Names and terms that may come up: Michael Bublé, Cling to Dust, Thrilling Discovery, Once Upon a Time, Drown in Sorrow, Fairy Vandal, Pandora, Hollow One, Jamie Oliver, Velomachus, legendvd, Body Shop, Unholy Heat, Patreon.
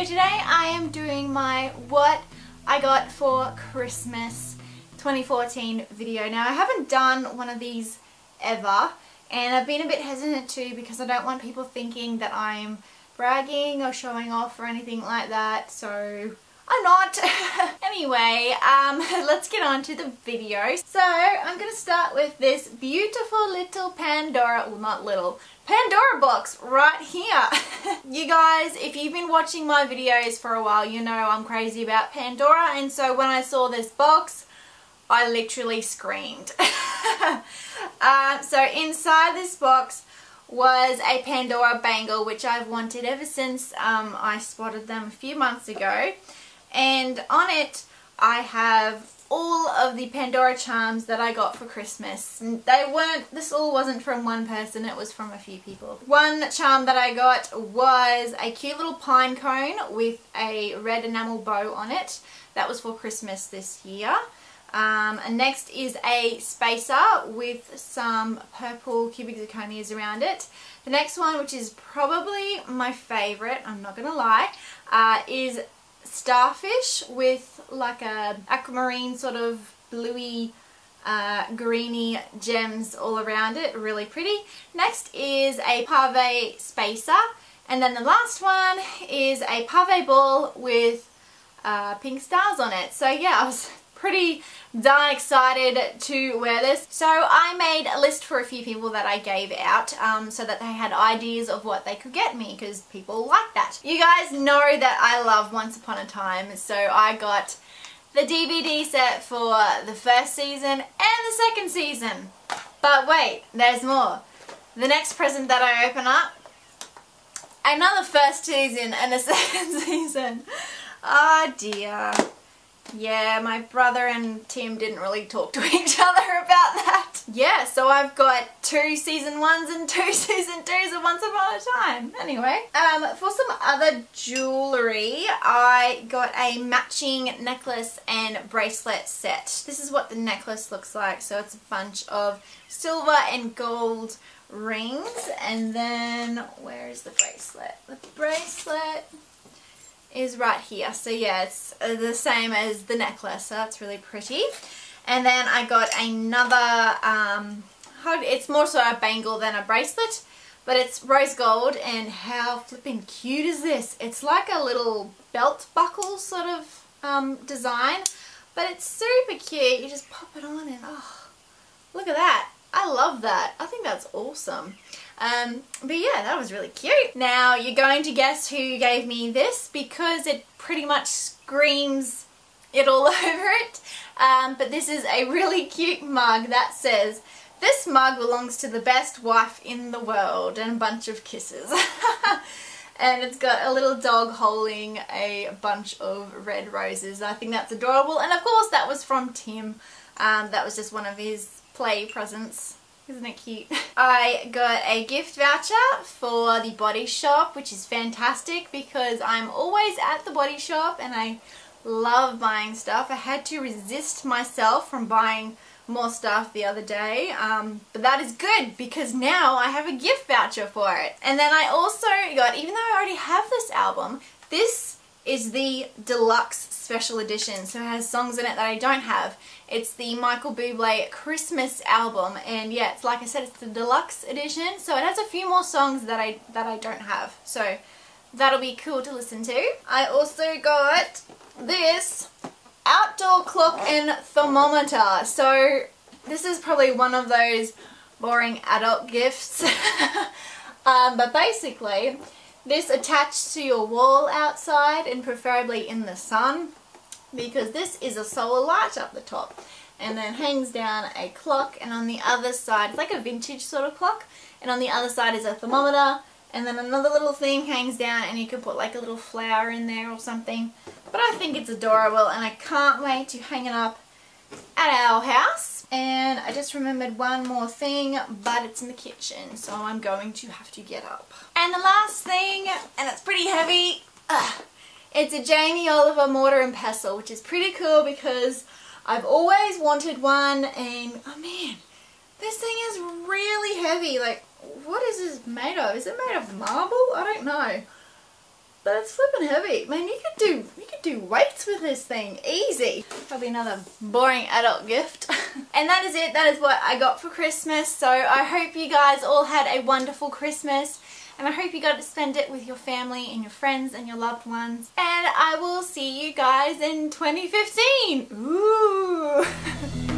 So today I am doing my what I got for Christmas 2014 video. Now I haven't done one of these ever and I've been a bit hesitant too because I don't want people thinking that I'm bragging or showing off or anything like that, so I'm not. Anyway, let's get on to the video. So I'm gonna start with this beautiful little Pandora, well not little, Pandora box right here. You guys, if you've been watching my videos for a while, you know I'm crazy about Pandora, and so when I saw this box, I literally screamed. So inside this box was a Pandora bangle, which I've wanted ever since I spotted them a few months ago. And on it, I have all of the Pandora charms that I got for Christmas. And this all wasn't from one person, it was from a few people. One charm that I got was a cute little pine cone with a red enamel bow on it. That was for Christmas this year. And next is a spacer with some purple cubic zirconias around it. The next one, which is probably my favourite, I'm not gonna lie, is starfish with like a aquamarine sort of bluey greeny gems all around it. Really pretty. Next is a pave spacer, and then the last one is a pave ball with pink stars on it. So yeah, I was pretty darn excited to wear this. So I made a list for a few people that I gave out so that they had ideas of what they could get me, because people like that. You guys know that I love Once Upon a Time, so I got the DVD set for the first season and the second season. But wait, there's more. The next present that I open up, another first season and a second season. Oh dear. Yeah, my brother and Tim didn't really talk to each other about that. Yeah, so I've got two season ones and two season twos of Once Upon a Time. Anyway, for some other jewellery, I got a matching necklace and bracelet set. This is what the necklace looks like. So it's a bunch of silver and gold rings. And then, where is the bracelet? The bracelet is right here. So yeah, it's the same as the necklace, so that's really pretty. And then I got another, it's more so a bangle than a bracelet, but it's rose gold, and how flipping cute is this? It's like a little belt buckle sort of design, but it's super cute. You just pop it on and oh, look at that. I love that. I think that's awesome. But yeah, that was really cute. Now you're going to guess who gave me this, because it pretty much screams it all over it. But this is a really cute mug that says, "This mug belongs to the best wife in the world," and a bunch of kisses. And it's got a little dog holding a bunch of red roses. I think that's adorable. And of course that was from Tim. That was just one of his play presents. Isn't it cute? I got a gift voucher for the Body Shop, which is fantastic because I'm always at the Body Shop and I love buying stuff. I had to resist myself from buying more stuff the other day, but that is good because now I have a gift voucher for it. And then I also got, even though I already have this album, this is the deluxe special edition, so it has songs in it that I don't have. It's the Michael Bublé Christmas album, and yeah, it's like I said, it's the deluxe edition, so it has a few more songs that I don't have, so that'll be cool to listen to. I also got this outdoor clock and thermometer. So this is probably one of those boring adult gifts. But basically this attached to your wall outside, and preferably in the sun, because this is a solar light up the top, and then hangs down a clock, and on the other side, it's like a vintage sort of clock, and on the other side is a thermometer, and then another little thing hangs down, and you can put like a little flower in there or something. But I think it's adorable and I can't wait to hang it up at our house. And I just remembered one more thing, but it's in the kitchen, so I'm going to have to get up. And the last thing, and it's pretty heavy, it's a Jamie Oliver mortar and pestle, which is pretty cool because I've always wanted one, and oh man, this thing is really heavy. Like, what is this made of? Is it made of marble? I don't know. But it's flipping heavy. Man, you could do weights with this thing. Easy. Probably another boring adult gift. And that is it. That is what I got for Christmas. So I hope you guys all had a wonderful Christmas. And I hope you got to spend it with your family and your friends and your loved ones. And I will see you guys in 2015. Ooh.